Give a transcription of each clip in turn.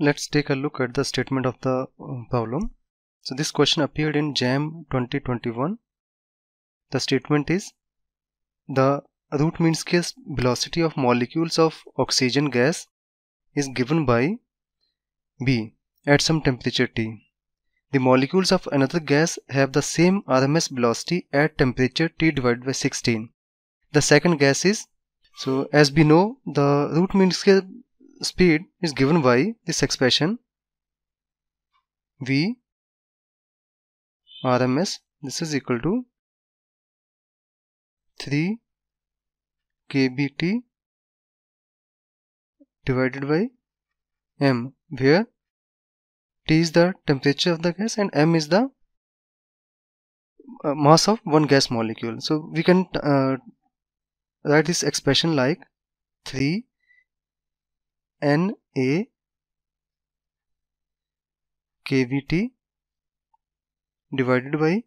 Let's take a look at the statement of the problem. So this question appeared in JAM 2021. The statement is, the root mean scale velocity of molecules of oxygen gas is given by B at some temperature T. The molecules of another gas have the same RMS velocity at temperature T divided by 16. The second gas is, so as we know, the root mean scale speed is given by this expression V RMS. This is equal to 3 kBT divided by M, where T is the temperature of the gas and M is the mass of one gas molecule. So we can write this expression like 3 Na kBT divided by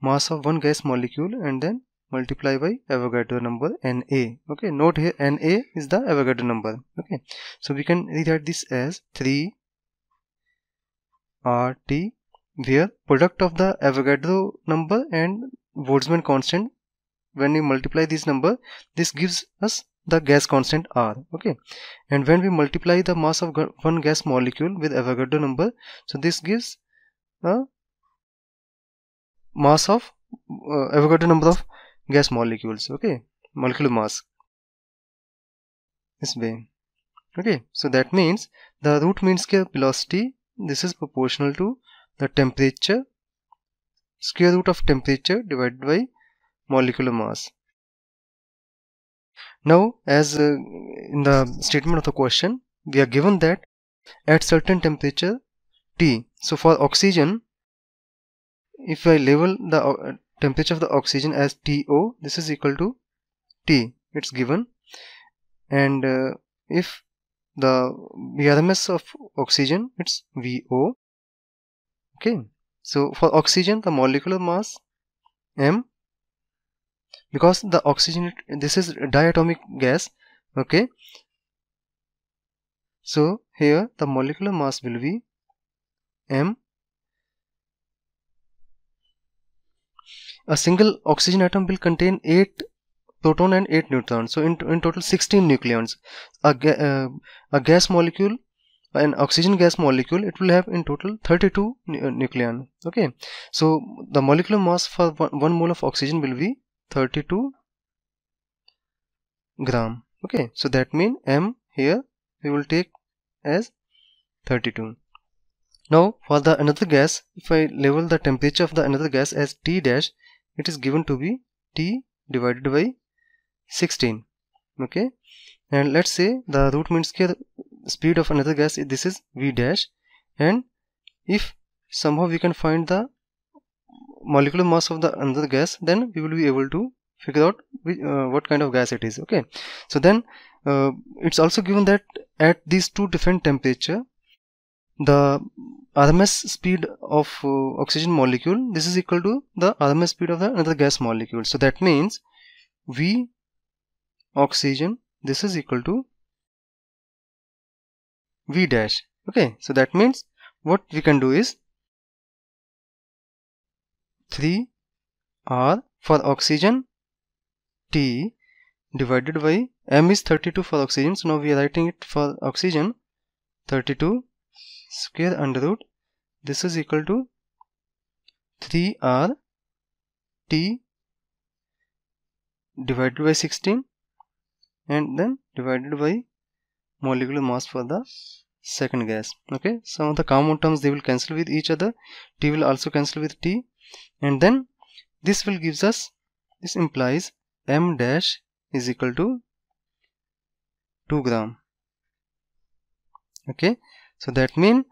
mass of one gas molecule and then multiply by Avogadro number Na. Okay, note here Na is the Avogadro number. Okay, so we can rewrite this as 3 RT, where product of the Avogadro number and Boltzmann constant, when we multiply this number, this gives us the gas constant R. Okay, and when we multiply the mass of one gas molecule with Avogadro number, so this gives a mass of Avogadro number of gas molecules. Okay, molecular mass this way. Okay, so that means the root mean scale velocity, this is proportional to the temperature, square root of temperature divided by molecular mass. Now as in the statement of the question, we are given that at certain temperature T, so for oxygen, if I label the temperature of the oxygen as TO, this is equal to T, it's given, and if the VRMS of oxygen, it's VO. Okay, so for oxygen the molecular mass M, because the oxygen, this is diatomic gas. Okay, so here the molecular mass will be M. A single oxygen atom will contain 8 proton and 8 neutrons, so in total 16 nucleons. A gas molecule, an oxygen gas molecule, it will have in total 32 nucleon. Okay, so the molecular mass for one mole of oxygen will be 32 gram. Okay, so that means M here we will take as 32. Now for the another gas, if I label the temperature of the another gas as T dash, it is given to be T divided by 16. Okay, and let's say the root mean scale speed of another gas, this is V dash, and if somehow we can find the molecular mass of the another gas, then we will be able to figure out what kind of gas it is. Okay, so then it's also given that at these two different temperature, the RMS speed of oxygen molecule, this is equal to the RMS speed of the another gas molecule. So that means V oxygen, this is equal to V dash. Okay, so that means what we can do is 3 R for oxygen T divided by M is 32 for oxygen, so now we are writing it for oxygen 32 square under root, this is equal to 3R T divided by 16 and then divided by molecular mass for the second gas. Okay, some of the common terms, they will cancel with each other, T will also cancel with T, and then this will gives us, this implies M dash is equal to 2 gram. Okay, so that means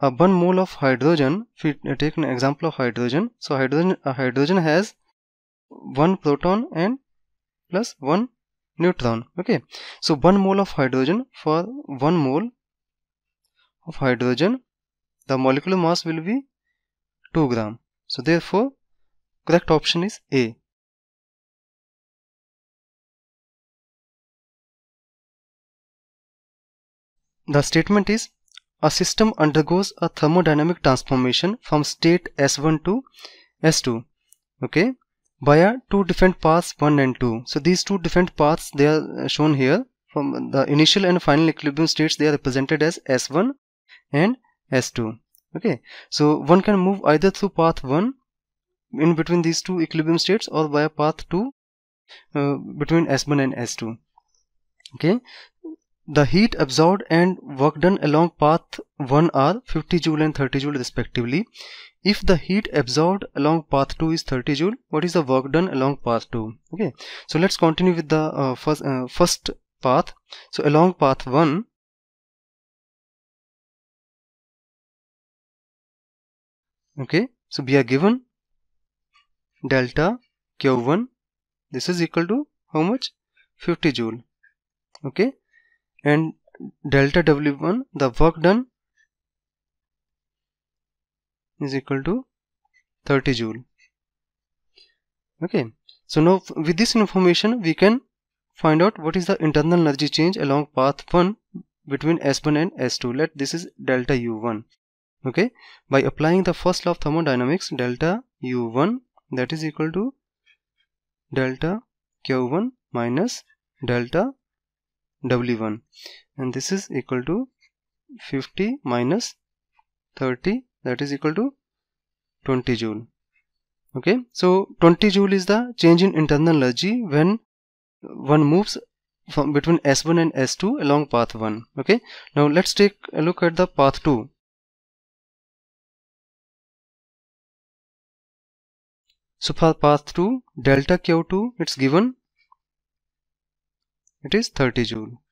a 1 mole of hydrogen, if we take an example of hydrogen, so hydrogen has 1 proton and plus 1 neutron. Okay, so 1 mole of hydrogen, for 1 mole of hydrogen the molecular mass will be 2 gram. So therefore correct option is A. The statement is, a system undergoes a thermodynamic transformation from state S1 to S2, okay, via two different paths 1 and 2. So these two different paths, they are shown here. From the initial and final equilibrium states, they are represented as S1 and S2. Okay, so one can move either through path 1 in between these two equilibrium states, or via path 2 between S1 and S2. Okay, the heat absorbed and work done along path 1 are 50 joule and 30 joule respectively. If the heat absorbed along path 2 is 30 joule, what is the work done along path 2? Okay, so let's continue with the first path. So along path 1, okay, so we are given delta Q1, this is equal to how much? 50 joule, okay, and delta W1, the work done, is equal to 30 joule. Okay, so now with this information we can find out what is the internal energy change along path 1 between S1 and S2. Let this is delta U1. Okay, by applying the first law of thermodynamics, delta U1, that is equal to delta Q1 minus delta W1, and this is equal to 50 minus 30, that is equal to 20 joule. Okay, so 20 joule is the change in internal energy when one moves from between S1 and S2 along path 1. Okay, now let's take a look at the path 2. So for path 2, delta Q2, it's given, it is 30 joule.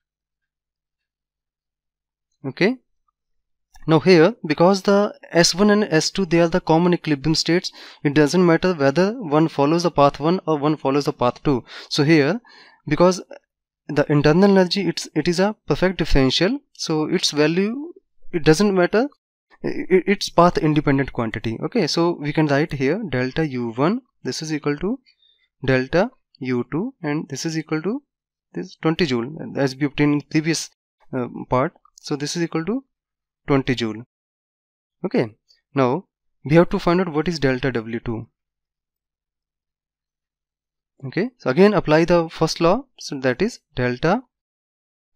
Okay, now here, because the S1 and S2, they are the common equilibrium states, it doesn't matter whether one follows the path 1 or one follows the path 2. So here, because the internal energy, it is a perfect differential, so its value, it doesn't matter, it's path independent quantity. Okay, so we can write here delta U1, this is equal to delta U2, and this is equal to this 20 joule as we obtained in previous part. So this is equal to 20 joule. Okay, now we have to find out what is delta W2. Okay, so again apply the first law, so that is delta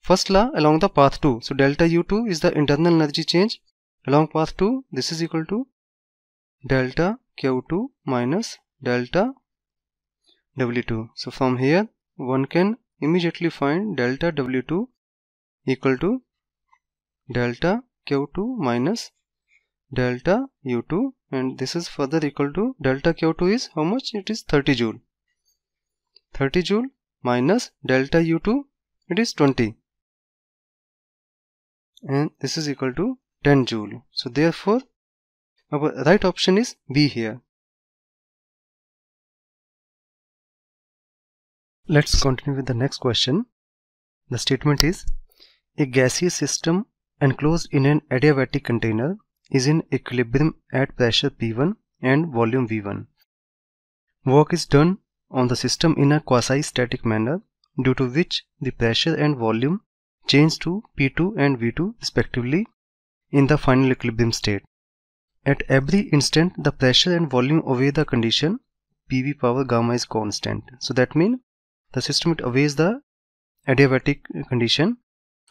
first law along the path 2. So delta U2 is the internal energy change along path 2, this is equal to delta Q2 minus delta W2. So from here one can immediately find delta W2 equal to delta Q2 minus delta U2, and this is further equal to delta Q2 is how much? It is 30 joule. 30 joule minus delta U2, it is 20, and this is equal to 10 joule. So therefore our right option is B here. Let's continue with the next question. The statement is, a gaseous system enclosed in an adiabatic container is in equilibrium at pressure P1 and volume V1. Work is done on the system in a quasi-static manner, due to which the pressure and volume change to P2 and V2 respectively in the final equilibrium state. At every instant, the pressure and volume obey the condition PV power gamma is constant. So that means the system, it obeys the adiabatic condition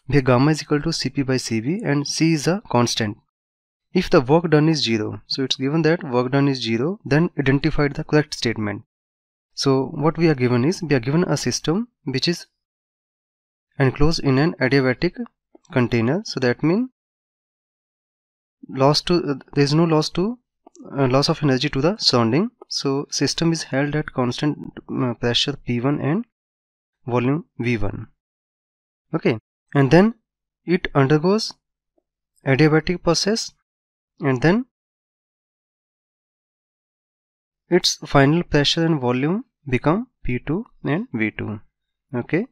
where gamma is equal to Cp by Cv, and C is a constant. If the work done is 0, so it's given that work done is 0, then identify the correct statement. So what we are given is, we are given a system which is enclosed in an adiabatic container. So that means there is no loss of energy to the surrounding. So system is held at constant pressure P1 and volume V1. Okay, and then it undergoes adiabatic process, and then its final pressure and volume become P2 and V2. Okay,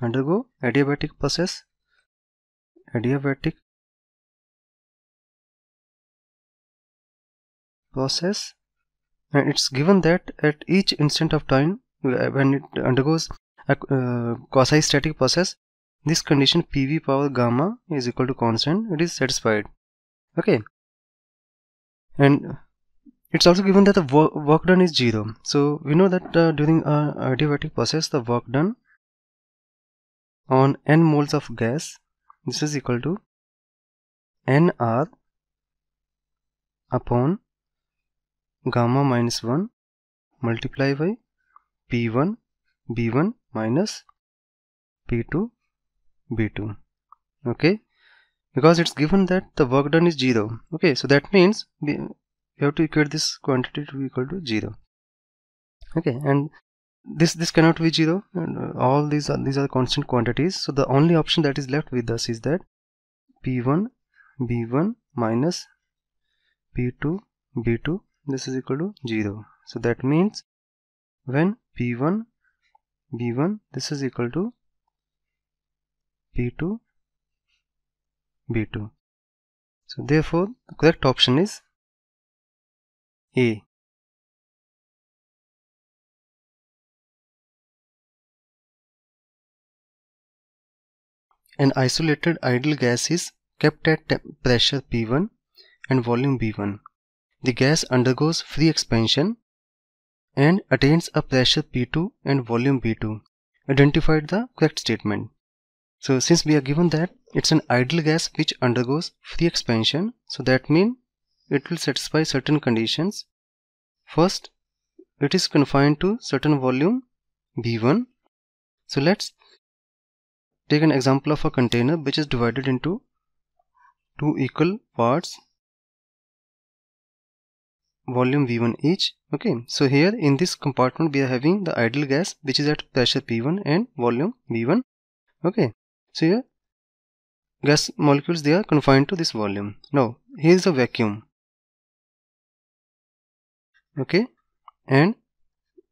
undergo adiabatic process, and it's given that at each instant of time when it undergoes a quasi-static process, this condition PV power gamma is equal to constant, it is satisfied. Okay, and it's also given that the work done is 0. So we know that during our adiabatic process, the work done on n moles of gas, this is equal to nR upon gamma minus 1 multiplied by P1 B1 minus P2 B2. Okay, because it's given that the work done is 0. Okay, so that means you have to equate this quantity to be equal to 0. Okay, and this cannot be 0, and all these are constant quantities. So the only option that is left with us is that P1 B1 minus P2 B2, this is equal to 0. So that means when P1 B1, this is equal to P2 B2. So therefore the correct option is A. An isolated ideal gas is kept at pressure P1 and volume B1. The gas undergoes free expansion and attains a pressure P2 and volume B2. Identify the correct statement. So since we are given that it's an ideal gas which undergoes free expansion, so that means it will satisfy certain conditions. First, it is confined to certain volume B1. So let's take an example of a container which is divided into two equal parts, volume V1 each. Okay, so here in this compartment we are having the ideal gas which is at pressure P1 and volume V1. Okay, so here gas molecules, they are confined to this volume. Now here is a vacuum. Okay, and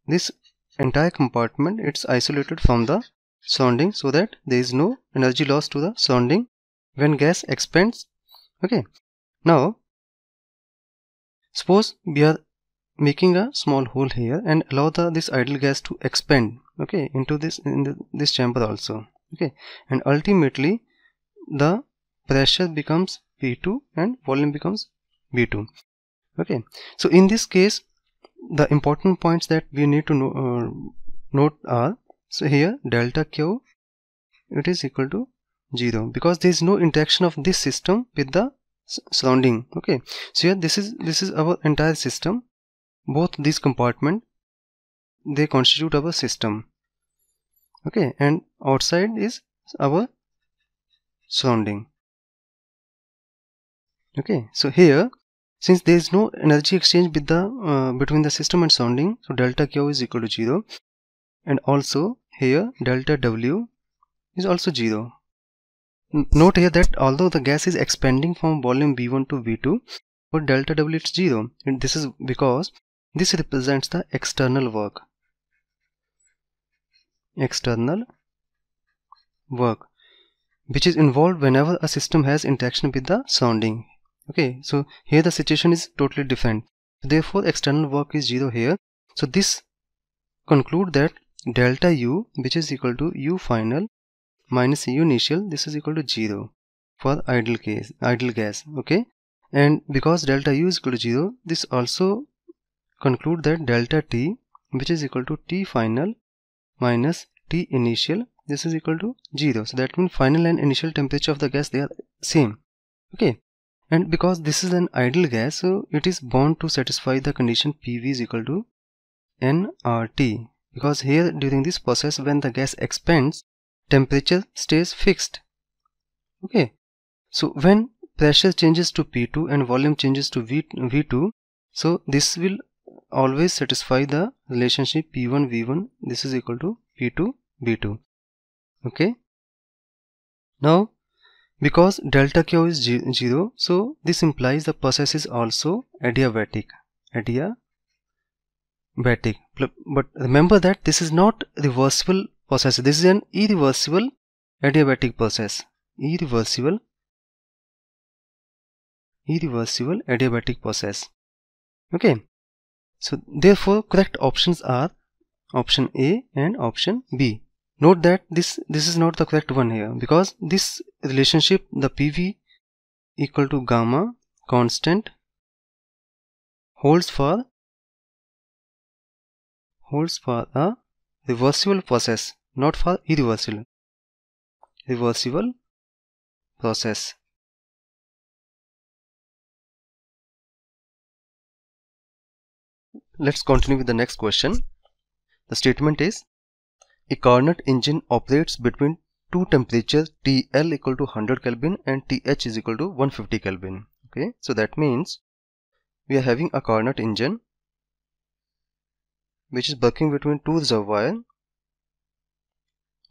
this entire compartment, it's isolated from the surrounding so that there is no energy loss to the surrounding when gas expands. Okay, now suppose we are making a small hole here and allow this ideal gas to expand, okay, into this chamber also. Okay, and ultimately the pressure becomes P2 and volume becomes B2. Okay, so in this case the important points that we need to note are, so here delta Q, it is equal to 0 because there is no interaction of this system with the surrounding. Okay, so here this is our entire system. Both these compartments, they constitute our system. Okay, and outside is our surrounding. Okay, so here since there is no energy exchange with the between the system and surrounding, so delta Q is equal to 0, and also here delta W is also 0. Note here that although the gas is expanding from volume B1 to B2, but delta W is 0, and this is because this represents the external work. External work which is involved whenever a system has interaction with the surrounding. Okay, so here the situation is totally different, therefore external work is 0 here. So this conclude that delta U, which is equal to U final minus U initial, this is equal to 0 for ideal gas. Okay, and because delta U is equal to 0, this also conclude that delta T, which is equal to T final minus T initial, this is equal to 0. So that means final and initial temperature of the gas, they are same. Okay, and because this is an ideal gas, so it is bound to satisfy the condition PV is equal to nRT, because here during this process when the gas expands, temperature stays fixed. Okay, so when pressure changes to P2 and volume changes to V2, so this will always satisfy the relationship P1 V1, this is equal to P2 B2. Okay, now because delta Q is 0, so this implies the process is also adiabatic, but remember that this is not reversible process. This is an irreversible adiabatic process. Irreversible adiabatic process. Okay, so therefore correct options are option A and option B. Note that this is not the correct one here, because this relationship, the PV equal to gamma constant, holds for a reversible process, not for irreversible process. Let's continue with the next question. The statement is, a Carnot engine operates between two temperatures TL equal to 100 Kelvin and TH is equal to 150 Kelvin. Okay, so that means we are having a Carnot engine which is working between two reservoirs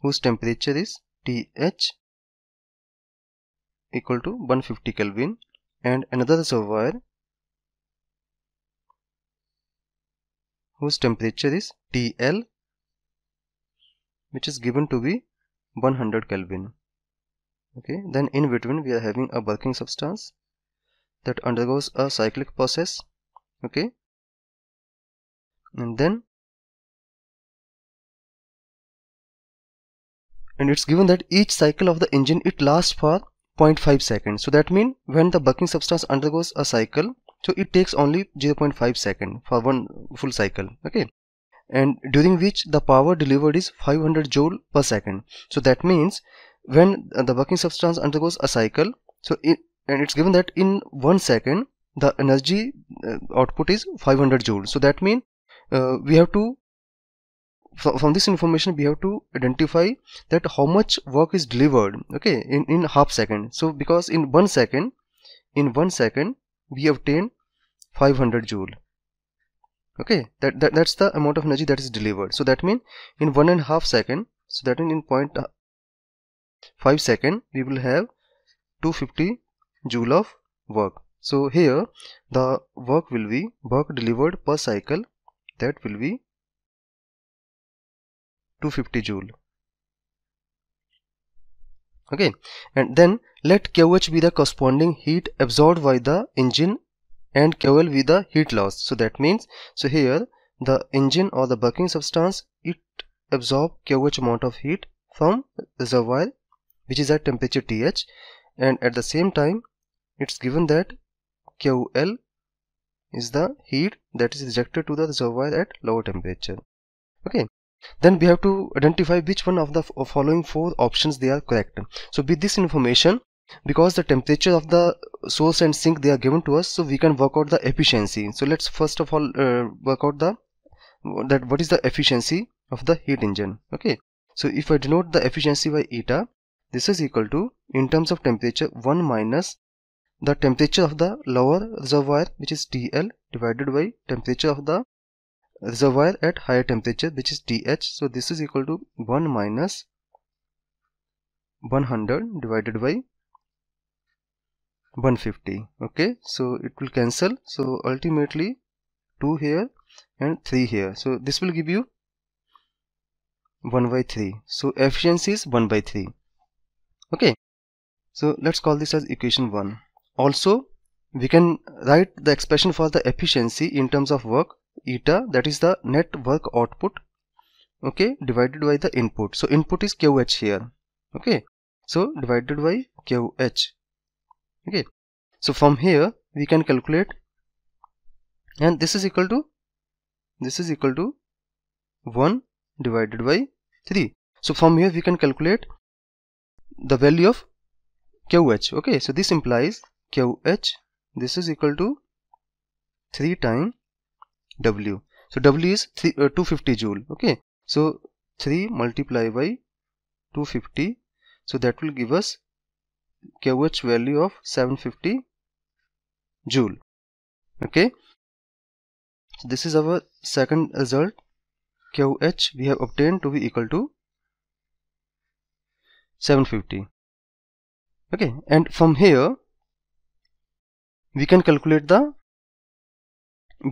whose temperature is TH equal to 150 Kelvin and another reservoir whose temperature is TL, which is given to be 100 Kelvin. Okay, then in between we are having a working substance that undergoes a cyclic process. Okay, and it's given that each cycle of the engine, it lasts for 0.5 seconds. So that means when the working substance undergoes a cycle, so it takes only 0.5 seconds for one full cycle. Okay, and during which the power delivered is 500 joule per second. So that means when the working substance undergoes a cycle, so it's given that in 1 second the energy output is 500 joule. So that means we have to, from this information we have to identify that how much work is delivered, okay, in half second. So because in one second we obtain 500 joule. Okay, that's the amount of energy that is delivered. So that means in 1.5 seconds, so that means in 0.5 seconds we will have 250 joule of work. So here the work delivered per cycle, that will be 250 joule. Okay, and then let KOH be the corresponding heat absorbed by the engine and KOL be the heat loss. So that means, so here the engine or the working substance, it absorbs KOH amount of heat from reservoir which is at temperature TH, and at the same time it's given that KOL is the heat that is rejected to the reservoir at lower temperature. Okay, then we have to identify which one of the following four options they are correct. So with this information, because the temperature of the source and sink they are given to us, so we can work out the efficiency. So let's first of all work out that what is the efficiency of the heat engine. Okay, so if I denote the efficiency by eta, this is equal to, in terms of temperature, 1 minus the temperature of the lower reservoir which is TL divided by temperature of the reservoir at higher temperature which is TH. So this is equal to 1 minus 100 divided by 150. Okay, so it will cancel, so ultimately 2 here and 3 here, so this will give you 1/3. So efficiency is 1/3. Okay, so let's call this as equation 1. Also we can write the expression for the efficiency in terms of work eta, that is the net work output, okay, divided by the input. So input is KOH here. Okay, so divided by KOH. Okay, so from here we can calculate, and this is equal to 1 divided by 3. So from here we can calculate the value of KOH. Okay, so this implies KOH, this is equal to 3 times W. So W is 250 joule. Okay, so 3 multiplied by 250, so that will give us KOH value of 750 joule. Okay, so this is our second result. KOH we have obtained to be equal to 750. Okay, and from here we can calculate the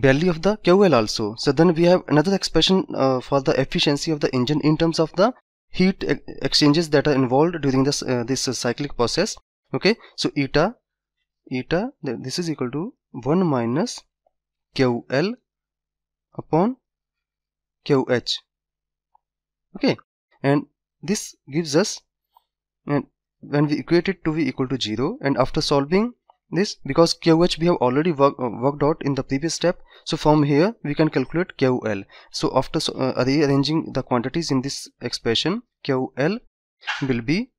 value of the KOL also. So then we have another expression for the efficiency of the engine in terms of the heat exchanges that are involved during this cyclic process. Okay, so eta, this is equal to 1 minus KOL upon KOH. Okay, and This gives us, and when we equate it to V equal to 0, and after solving this, because QH we have already worked out in the previous step, so from here we can calculate QL. So after rearranging the quantities in this expression, QL will be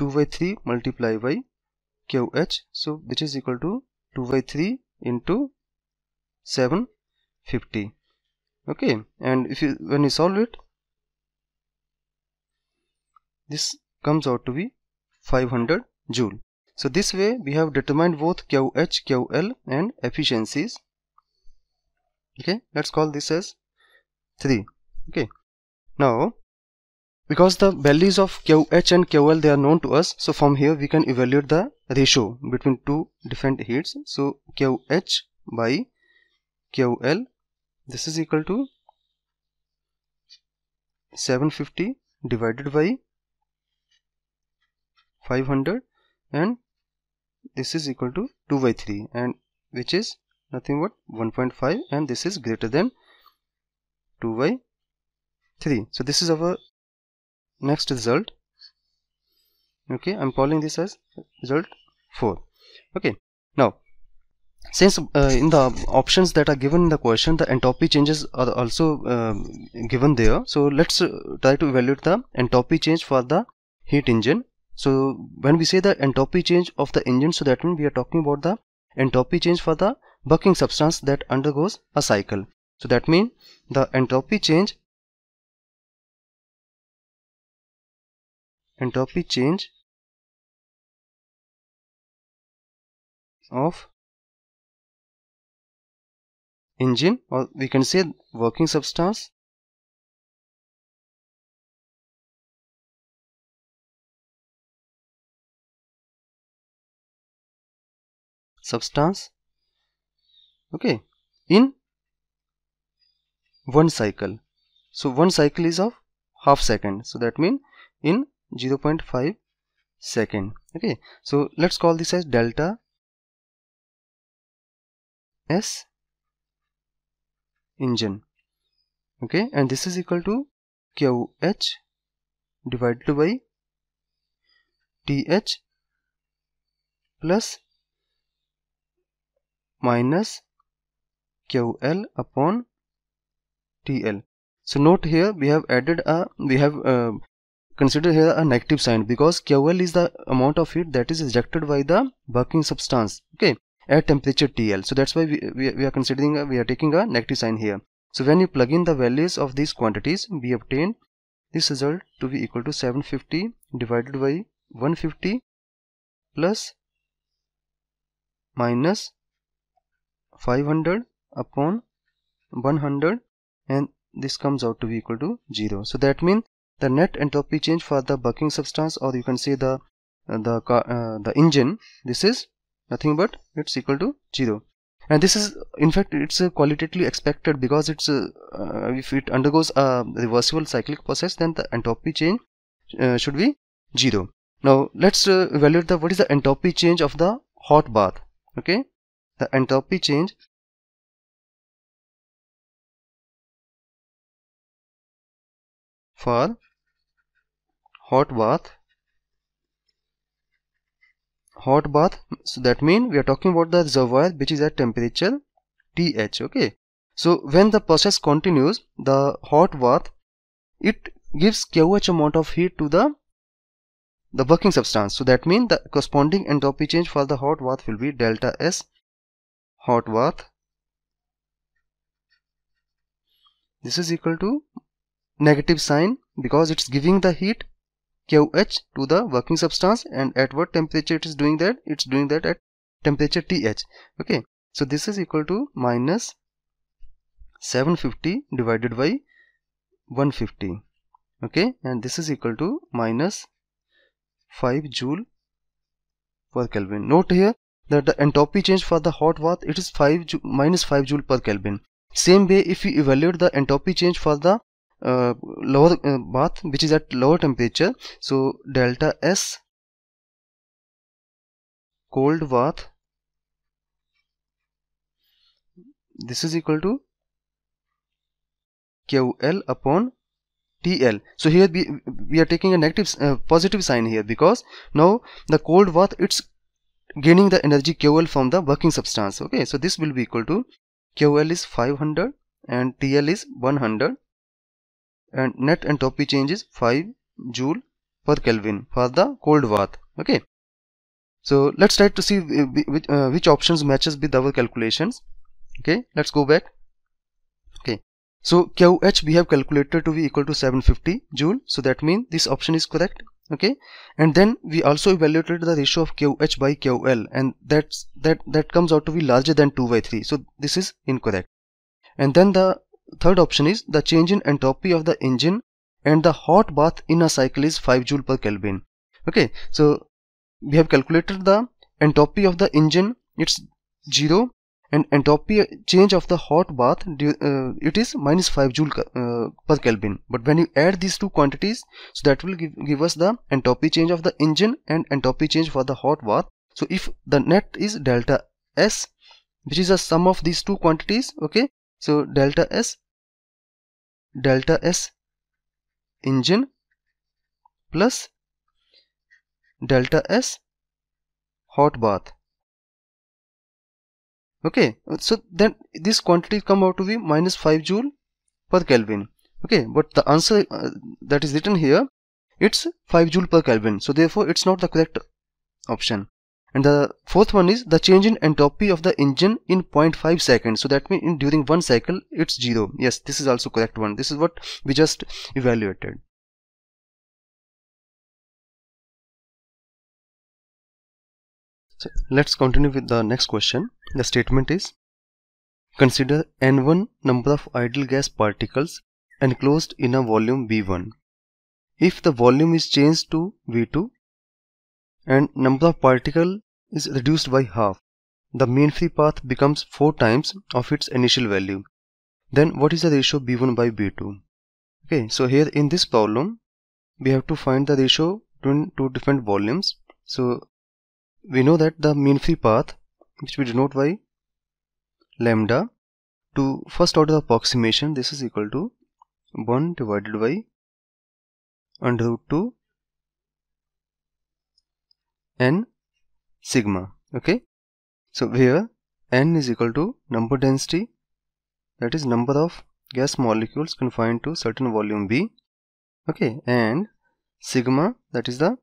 2 by 3 multiplied by QH, so which is equal to 2 by 3 into 750. Okay, and if you when you solve it, this comes out to be 500 joule. So this way we have determined both QH, QL and efficiencies. Okay, let's call this as 3. Okay, now because the values of QH and QL they are known to us, so from here we can evaluate the ratio between two different heats. So QH by QL, this is equal to 750 divided by 500, and this is equal to 2 by 3, and which is nothing but 1.5, and this is greater than 2 by 3. So this is our next result. Okay, I'm calling this as result 4. Okay, now since in the options that are given in the question, the entropy changes are also given there, so let's try to evaluate the entropy change for the heat engine. So when we say the entropy change of the engine, so that means we are talking about the entropy change for the working substance that undergoes a cycle. So that means the entropy change of engine, or we can say working substance, okay, in one cycle. So one cycle is of half second, so that means in 0.5 second. Okay, so let's call this as delta S engine. Okay, and this is equal to QH divided by TH plus minus QL upon TL. So note here we have added a consider here a negative sign, because QL is the amount of heat that is rejected by the working substance, okay, at temperature TL. So that's why we are considering we are taking a negative sign here. So when you plug in the values of these quantities, we obtain this result to be equal to 750 divided by 150 plus minus 500 upon 100, and this comes out to be equal to 0. So that means the net entropy change for the working substance, or you can say the engine, this is nothing but it's equal to 0. And this is, in fact, it's qualitatively expected, because it's if it undergoes a reversible cyclic process, then the entropy change should be 0. Now let's evaluate what is the entropy change of the hot bath. Okay, the entropy change for hot bath, so that means we are talking about the reservoir which is at temperature TH. Okay, so when the process continues, the hot bath, it gives QH amount of heat to the working substance. So that means the corresponding entropy change for the hot bath will be delta S hot bath, this is equal to negative sign, because it's giving the heat QH to the working substance, and at what temperature it is doing that? It's doing that at temperature TH. Okay, so this is equal to minus 750 divided by 150. Okay, and this is equal to minus 5 joule per Kelvin. Note here that the entropy change for the hot bath, it is minus 5 joule per Kelvin. Same way, if we evaluate the entropy change for the lower bath, which is at lower temperature, so delta S cold bath, this is equal to QL upon TL. So here we are taking a negative positive sign here, because now the cold bath, it's gaining the energy QL from the working substance. Okay, so this will be equal to QL is 500 and TL is 100, and net entropy change is 5 joule per Kelvin for the cold bath. Okay, so let's try to see which options matches with our calculations. Okay, let's go back. Okay, so QH we have calculated to be equal to 750 joule, so that means this option is correct. Okay, and then we also evaluated the ratio of QH by QL, and that comes out to be larger than 2 by 3, so this is incorrect. And then the third option is the change in entropy of the engine and the hot bath in a cycle is 5 joule per Kelvin. Okay, so we have calculated the entropy of the engine, it's 0, and entropy change of the hot bath, it is minus 5 joule per Kelvin. But when you add these two quantities, so that will give us the entropy change of the engine and entropy change for the hot bath. So if the net is delta S, which is a sum of these two quantities, okay, so delta S engine plus delta S hot bath. Okay, so then this quantity come out to be minus 5 joule per Kelvin. Okay, but the answer that is written here, it's 5 joule per Kelvin, so therefore it's not the correct option. And the fourth one is the change in entropy of the engine in 0.5 seconds, so that means during one cycle it's 0. Yes, this is also correct one. This is what we just evaluated. So let's continue with the next question. The statement is, consider N1 number of idle gas particles enclosed in a volume V1. If the volume is changed to V2 and number of particles is reduced by half, the mean free path becomes 4 times of its initial value. Then what is the ratio B1 by B2? Okay, so here in this problem, we have to find the ratio between two different volumes. So we know that the mean free path, which we denote by lambda, to first order approximation, this is equal to 1 divided by under root 2 n sigma. Okay, so here n is equal to number density, that is number of gas molecules confined to certain volume V. Okay, and sigma, that is the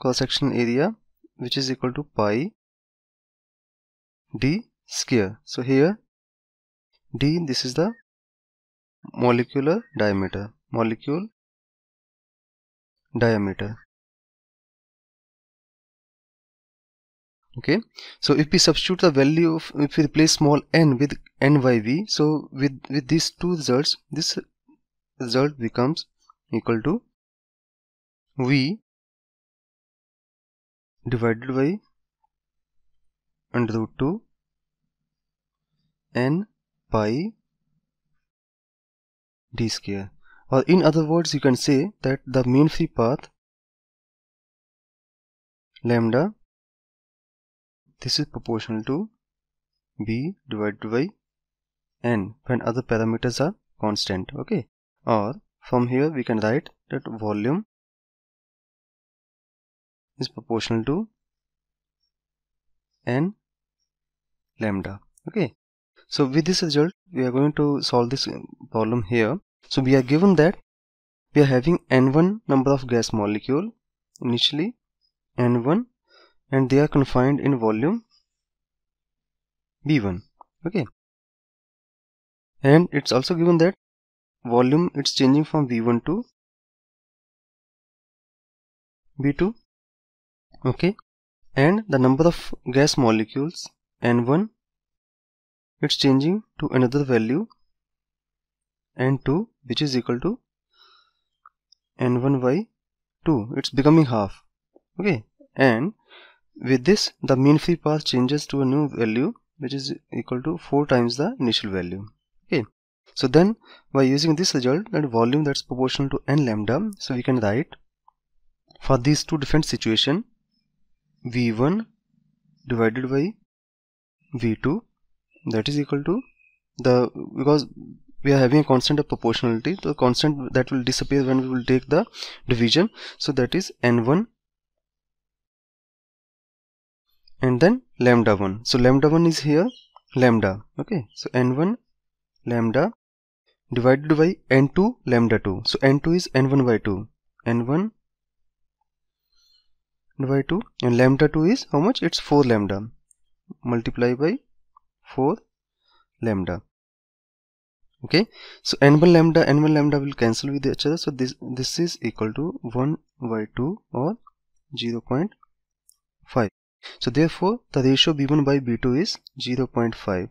cross section area, which is equal to pi d square. So here d, this is the molecular diameter, Okay, so if we substitute the value of, if we replace small n with n by v, so with these two results, this result becomes equal to v divided by under root 2 n pi d square, or in other words you can say that the mean free path lambda, this is proportional to b divided by n when other parameters are constant. Okay, or from here we can write that volume is proportional to n lambda. Okay, so with this result we are going to solve this problem here. So we are given that we are having n1 number of gas molecule, initially n1, and they are confined in volume V1. Okay, and it's also given that volume, it's changing from V1 to V2. Okay, and the number of gas molecules N1, it's changing to another value N2, which is equal to N1 by 2. It's becoming half. Okay, and with this the mean free path changes to a new value, which is equal to 4 times the initial value. Okay, so then by using this result, that volume, that's proportional to n lambda, so we can write for these two different situations V1 divided by V2, that is equal to the, because we are having a constant of proportionality, so constant that will disappear when we will take the division. So that is n1 and then lambda 1. So lambda 1 is here, lambda, okay. So n1 lambda divided by n2 lambda 2. So n2 is n1 by 2, n1 by 2, and lambda 2 is how much? It's 4 lambda, multiply by 4 lambda. Okay, so n1 lambda will cancel with each other. So this is equal to 1 by 2 or 0.5. So therefore the ratio b1 by b2 is 0.5.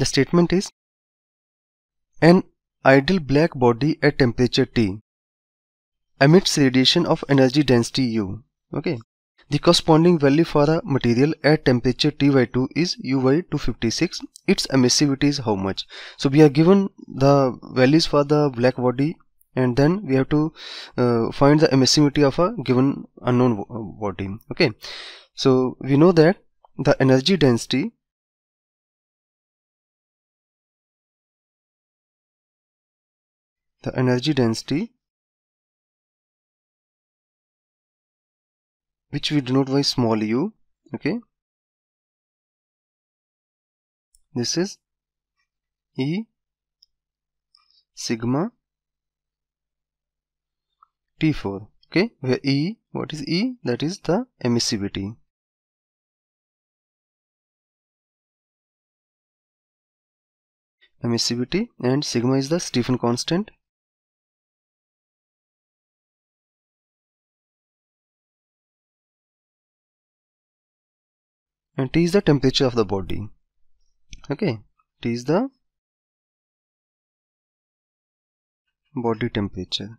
The statement is an ideal black body at temperature T emits radiation of energy density U. Okay. The corresponding value for a material at temperature T by 2 is U by 256. Its emissivity is how much? So we are given the values for the black body, and then we have to find the emissivity of a given unknown body. Okay. So we know that the energy density which we denote by small u, okay, this is E sigma T4, okay, where E, what is E? That is the emissivity. Emissivity, and sigma is the Stephen constant. And T is the temperature of the body. Okay, T is the body temperature.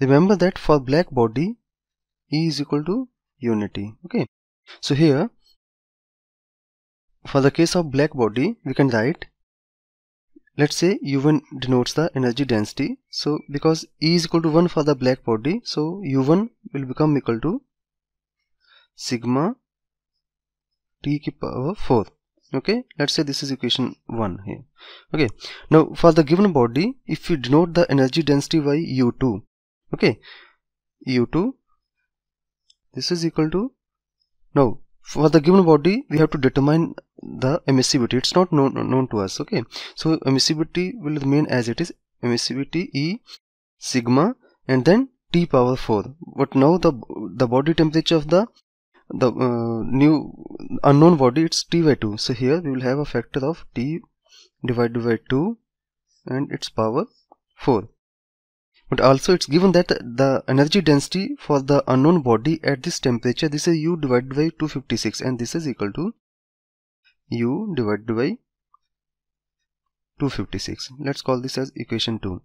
Remember that for black body, E is equal to unity. Okay, so here for the case of black body, we can write, let's say U1 denotes the energy density. So because E is equal to 1 for the black body, so U1 will become equal to sigma T ki power 4. Okay, let's say this is equation 1 here. Okay, now for the given body, if we denote the energy density by U2, okay, U2, this is equal to, now for the given body we have to determine the emissivity. It's not known to us, okay. So emissivity will remain as it is, emissivity E sigma and then T power 4. But now the body temperature of the new unknown body, it's T by 2. So here we will have a factor of T divided by 2 and its power 4. But also it's given that the energy density for the unknown body at this temperature, this is U divided by 256, and this is equal to U divided by 256. Let's call this as equation 2.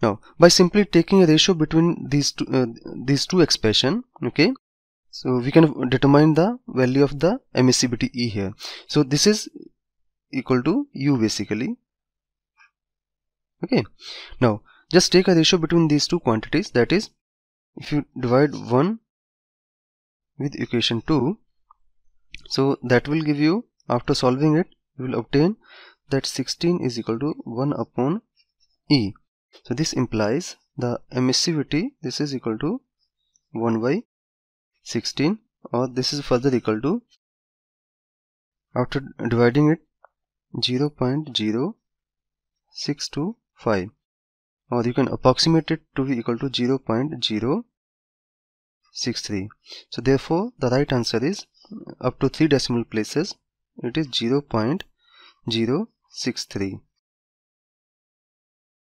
Now by simply taking a ratio between these two expression, okay, so we can determine the value of the emissivity E here. So this is equal to U basically. Okay, now just take a ratio between these two quantities, that is, if you divide 1 with equation 2, so that will give you, after solving it, you will obtain that 16 is equal to 1 upon E. So this implies the emissivity, this is equal to 1 by 16, or this is further equal to, after dividing it, 0.0625, or you can approximate it to be equal to 0.063. so therefore the right answer is, up to 3 decimal places, it is 0.063.